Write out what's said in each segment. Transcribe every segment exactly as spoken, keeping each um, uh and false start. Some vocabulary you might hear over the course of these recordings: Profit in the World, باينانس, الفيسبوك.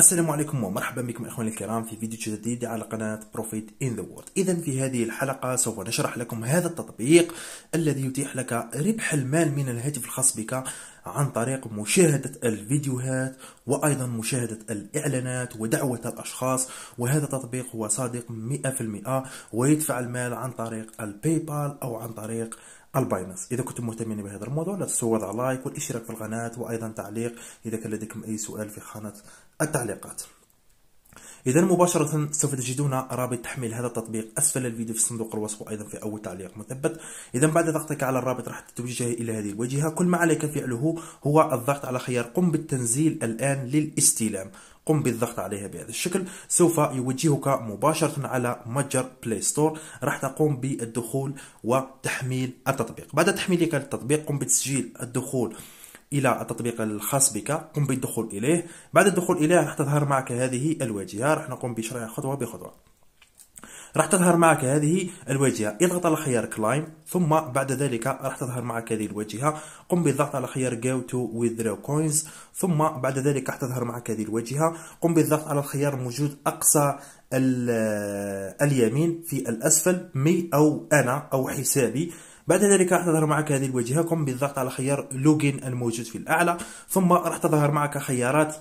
السلام عليكم ومرحبا بكم اخواني الكرام في فيديو جديد على قناة Profit in the World. اذا في هذه الحلقة سوف نشرح لكم هذا التطبيق الذي يتيح لك ربح المال من الهاتف الخاص بك عن طريق مشاهدة الفيديوهات وايضا مشاهدة الاعلانات ودعوة الاشخاص. وهذا التطبيق هو صادق مئة بالمئة ويدفع المال عن طريق الباي بال او عن طريق الباينانس. إذا كنتم مهتمين بهذا الموضوع لا تنسوا وضع لايك والاشتراك في القناة وأيضا تعليق إذا كان لديكم أي سؤال في خانة التعليقات. إذا مباشرة سوف تجدون رابط تحميل هذا التطبيق أسفل الفيديو في صندوق الوصف وأيضا في أول تعليق مثبت. إذا بعد ضغطك على الرابط راح تتوجه إلى هذه الواجهة، كل ما عليك فعله هو الضغط على خيار قم بالتنزيل الآن للاستلام. قم بالضغط عليها بهذا الشكل، سوف يوجهك مباشرة على متجر بلاي ستور، راح تقوم بالدخول وتحميل التطبيق. بعد تحميلك للتطبيق قم بتسجيل الدخول الى التطبيق الخاص بك، قم بالدخول اليه. بعد الدخول اليه راح تظهر معك هذه الواجهه، راح نقوم بشرحها خطوه بخطوه. راح تظهر معك هذه الواجهه، اضغط على خيار كلايم، ثم بعد ذلك راح تظهر معك هذه الواجهه، قم بالضغط على خيار جو تو ويذرو كوينز، ثم بعد ذلك راح تظهر معك هذه الواجهه، قم بالضغط على الخيار موجود اقصى اليمين في الاسفل، مي او انا او حسابي. بعد ذلك راح تظهر معك هذه الواجهه، قم بالضغط على خيار لوجين الموجود في الاعلى، ثم راح تظهر معك خيارات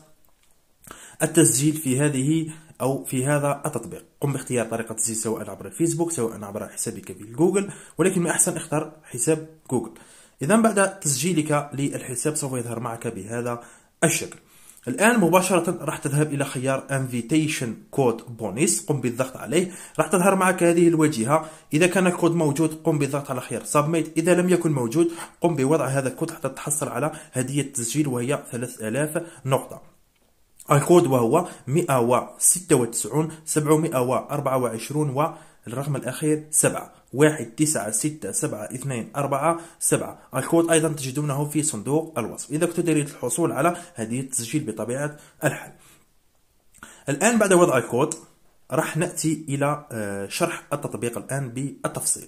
التسجيل في هذه او في هذا التطبيق. قم باختيار طريقه التسجيل سواء عبر الفيسبوك سواء عبر حسابك في جوجل، ولكن من الاحسن اختر حساب جوجل. اذا بعد تسجيلك للحساب سوف يظهر معك بهذا الشكل. الان مباشره راح تذهب الى خيار انفيتيشن كود بونيس، قم بالضغط عليه، راح تظهر معك هذه الواجهه. اذا كان الكود موجود قم بالضغط على خيار سبميت، اذا لم يكن موجود قم بوضع هذا الكود حتى تحصل على هديه التسجيل وهي ثلاثة آلاف نقطه. الكود وهو مئة وستة وتسعين سبعمئة وأربعة وعشرين والرقم الاخير سبعة، واحد تسعة ستة سبعة اثنين أربعة سبعة. الكود ايضا تجدونه في صندوق الوصف اذا كنت تريد الحصول على هدية التسجيل بطبيعة الحال. الان بعد وضع الكود راح ناتي الى شرح التطبيق الان بالتفصيل.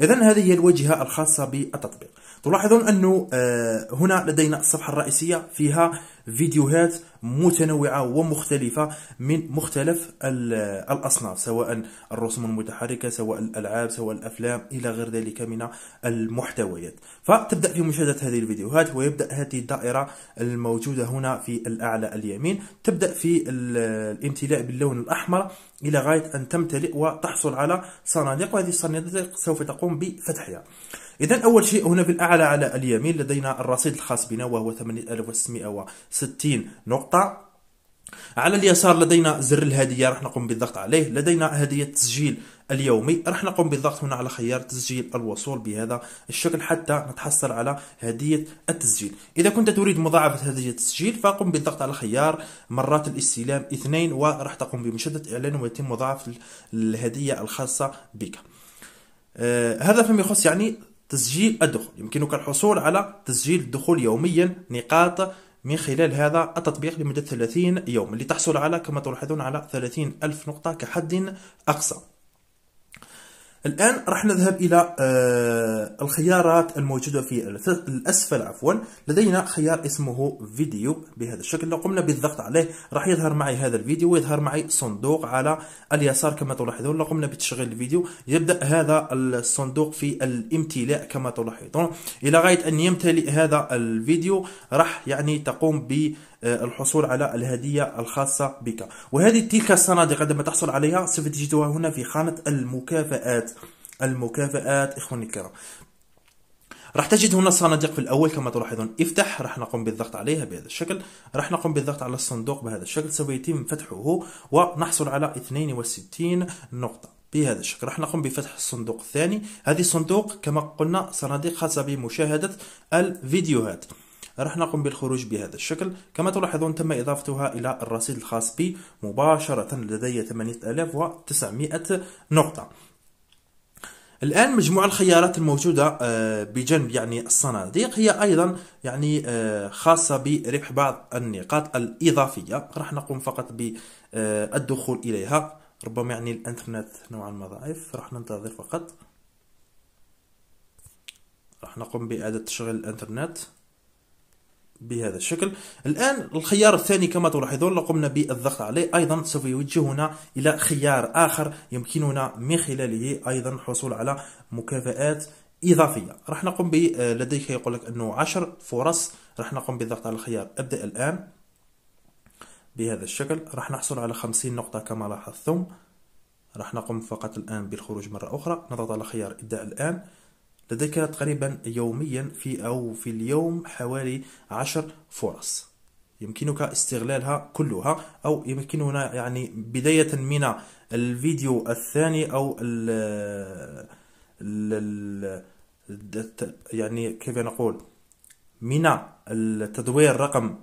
إذا هذه هي الواجهة الخاصة بالتطبيق. تلاحظون أنه هنا لدينا الصفحة الرئيسية فيها فيديوهات متنوعة ومختلفة من مختلف الأصناف، سواء الرسوم المتحركة سواء الألعاب سواء الأفلام إلى غير ذلك من المحتويات. فتبدأ في مشاهدة هذه الفيديوهات، ويبدأ هذه الدائرة الموجودة هنا في الأعلى اليمين، تبدأ في الامتلاء باللون الأحمر إلى غاية أن تمتلئ وتحصل على صناديق، وهذه الصناديق سوف تقوم بفتحها. إذا أول شيء هنا في الأعلى على اليمين لدينا الرصيد الخاص بنا وهو ثمانية آلاف وستمئة وستين نقطة. على اليسار لدينا زر الهدية، راح نقوم بالضغط عليه. لدينا هدية تسجيل اليومي، راح نقوم بالضغط هنا على خيار تسجيل الوصول بهذا الشكل حتى نتحصل على هدية التسجيل. إذا كنت تريد مضاعفة هدية التسجيل فقم بالضغط على خيار مرات الاستلام اثنين، وراح تقوم بمشدة إعلان ويتم مضاعفة الهدية الخاصة بك. آه هذا فيما يخص يعني تسجيل الدخول. يمكنك الحصول على تسجيل الدخول يوميا نقاط من خلال هذا التطبيق لمدة ثلاثين يوم، اللي تحصل على كما تلاحظون على ثلاثين ألف نقطة كحد أقصى. الآن راح نذهب إلى الخيارات الموجودة في الأسفل، عفوا لدينا خيار اسمه فيديو بهذا الشكل. لو قمنا بالضغط عليه راح يظهر معي هذا الفيديو ويظهر معي صندوق على اليسار كما تلاحظون. لو قمنا بتشغيل الفيديو يبدأ هذا الصندوق في الامتلاء كما تلاحظون، إلى غاية أن يمتلئ هذا الفيديو راح يعني تقوم ب الحصول على الهدية الخاصة بك. وهذه تلك الصناديق عندما تحصل عليها سوف تجدها هنا في خانة المكافآت. المكافآت إخواني الكرام راح تجد هنا الصناديق في الأول كما تلاحظون افتح، راح نقوم بالضغط عليها بهذا الشكل، راح نقوم بالضغط على الصندوق بهذا الشكل، سوف يتم فتحه ونحصل على اثنين وستين نقطة بهذا الشكل. راح نقوم بفتح الصندوق الثاني. هذه الصندوق كما قلنا صناديق خاصة بمشاهدة الفيديوهات، راح نقوم بالخروج بهذا الشكل كما تلاحظون. تم إضافتها إلى الرصيد الخاص بي مباشرة، لدي ثمانية آلاف وتسعمئة نقطة. الآن مجموع الخيارات الموجودة بجنب يعني الصناديق هي أيضا يعني خاصة بربح بعض النقاط الإضافية، راح نقوم فقط بالدخول إليها. ربما يعني الإنترنت نوعا ما ضعيف، راح ننتظر فقط، راح نقوم بإعادة تشغيل الإنترنت. بهذا الشكل. الآن الخيار الثاني كما تلاحظون قمنا بالضغط عليه، أيضا سوف يوجهنا إلى خيار آخر يمكننا من خلاله أيضا الحصول على مكافآت إضافية. راح نقوم ب لديك يقول لك أنه عشر فرص، راح نقوم بالضغط على الخيار أبدأ الآن بهذا الشكل، راح نحصل على خمسين نقطة كما لاحظتم. راح نقوم فقط الآن بالخروج مرة أخرى، نضغط على خيار ابدأ الآن. لديك تقريبا يوميا في أو في اليوم حوالي عشر فرص يمكنك استغلالها كلها، أو يمكننا يعني بداية من الفيديو الثاني أو ال ال يعني كيف نقول من التدوير رقم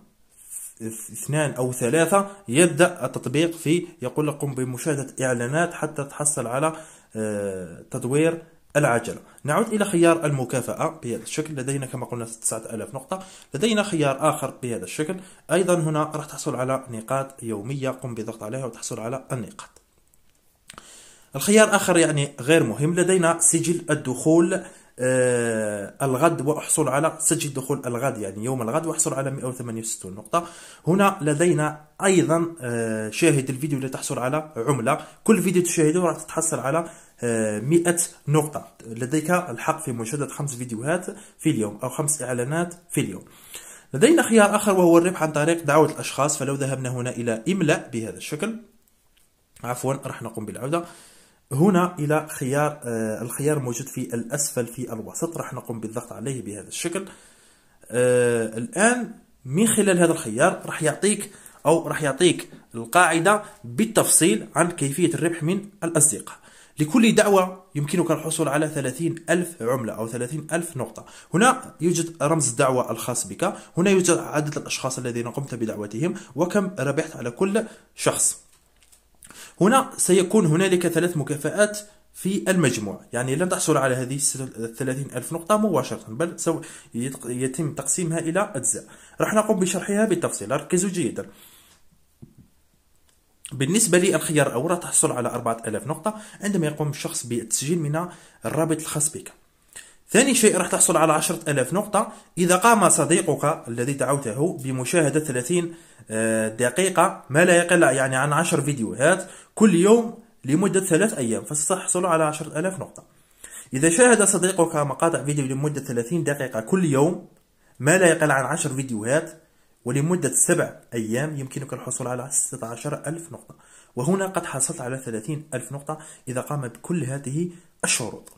اثنان أو ثلاثة يبدأ التطبيق في يقول لكم بمشاهدة إعلانات حتى تحصل على تدوير العجلة. نعود إلى خيار المكافأة بهذا الشكل، لدينا كما قلنا تسعة آلاف نقطة. لدينا خيار آخر بهذا الشكل، أيضا هنا راح تحصل على نقاط يومية، قم بضغط عليها وتحصل على النقاط. الخيار آخر يعني غير مهم، لدينا سجل الدخول آه الغد وأحصل على سجل دخول الغد يعني يوم الغد وأحصل على مئة وثمانية وستين نقطة. هنا لدينا أيضا آه شاهد الفيديو لتحصل على عملة، كل فيديو تشاهده راح تتحصل على آه مئة نقطة. لديك الحق في مشاهدة خمس فيديوهات في اليوم أو خمس إعلانات في اليوم. لدينا خيار آخر وهو الربح عن طريق دعوة الأشخاص، فلو ذهبنا هنا إلى إملأ بهذا الشكل، عفوا راح نقوم بالعودة هنا إلى خيار آه الخيار موجود في الأسفل في الوسط، راح نقوم بالضغط عليه بهذا الشكل. آه الآن من خلال هذا الخيار راح يعطيك أو راح يعطيك القاعدة بالتفصيل عن كيفية الربح من الأصدقاء. لكل دعوة يمكنك الحصول على ثلاثين ألف عملة أو ثلاثين ألف نقطة. هنا يوجد رمز الدعوة الخاص بك، هنا يوجد عدد الأشخاص الذين قمت بدعوتهم وكم ربحت على كل شخص. هنا سيكون هنالك ثلاث مكافآت في المجموع، يعني لن تحصل على هذه ثلاثين ألف نقطة مباشرة بل سوف يتم تقسيمها إلى أجزاء. راح نقوم بشرحها بالتفصيل، ركزوا جيدا. بالنسبة للخيار الأول تحصل على أربعة آلاف نقطة عندما يقوم الشخص بالتسجيل من الرابط الخاص بك. ثاني شيء راح تحصل على عشرة آلاف نقطة إذا قام صديقك الذي دعوته بمشاهدة ثلاثين دقيقة ما لا يقل يعني عن عشر فيديوهات كل يوم لمدة ثلاث أيام، فستحصل على عشرة آلاف نقطة. إذا شاهد صديقك مقاطع فيديو لمدة ثلاثين دقيقة كل يوم ما لا يقل عن عشر فيديوهات ولمدة سبع أيام يمكنك الحصول على ستة عشر ألف نقطة، وهنا قد حصلت على ثلاثين ألف نقطة إذا قام بكل هذه الشروط.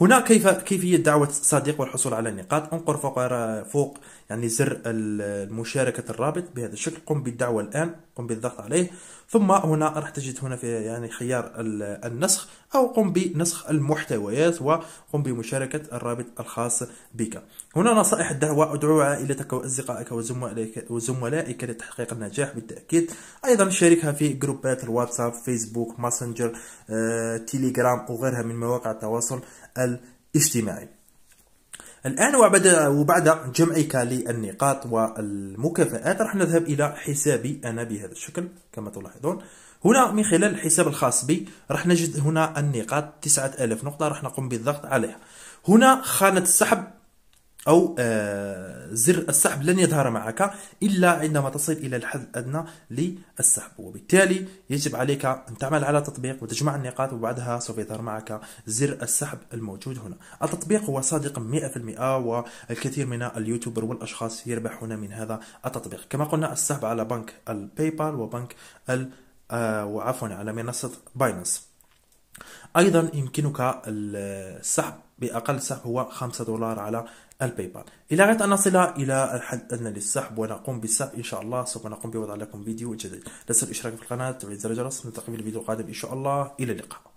هنا كيف كيفية دعوة صديق والحصول على النقاط، انقر فوق فوق يعني زر المشاركة الرابط بهذا الشكل، قم بالدعوة الآن، قم بالضغط عليه، ثم هنا راح تجد هنا في يعني خيار النسخ أو قم بنسخ المحتويات وقم بمشاركة الرابط الخاص بك. هنا نصائح الدعوة، ادعو عائلتك وأصدقائك وزملائك لتحقيق النجاح بالتأكيد، أيضا شاركها في جروبات الواتساب، فيسبوك، ماسنجر، آه، تيليجرام وغيرها من مواقع التواصل الاجتماعي. الآن وبعد وبعد جمعك للنقاط والمكافآت راح نذهب إلى حسابي أنا بهذا الشكل كما تلاحظون. هنا من خلال الحساب الخاص بي راح نجد هنا النقاط تسعة آلاف نقطة، راح نقوم بالضغط عليها. هنا خانة السحب أو آه زر السحب لن يظهر معك إلا عندما تصل إلى الحد الأدنى للسحب، وبالتالي يجب عليك أن تعمل على تطبيق وتجمع النقاط وبعدها سوف يظهر معك زر السحب الموجود هنا. التطبيق هو صادق مئة بالمئة والكثير من اليوتيوبر والأشخاص يربحون من هذا التطبيق. كما قلنا السحب على بنك الباي بال وبنك ال آه وعفوا على منصة باينانس. أيضا يمكنك السحب بأقل سحب هو خمسة دولار على الباي بال. إلى غاية أن نصل إلى الحد الأدنى للسحب ونقوم بالسحب إن شاء الله، سوف نقوم بوضع لكم فيديو جديد. لا تنسوا الاشتراك في القناة وتفعيل زر الجرس، نلتقي في الفيديو القادم إن شاء الله، إلى اللقاء.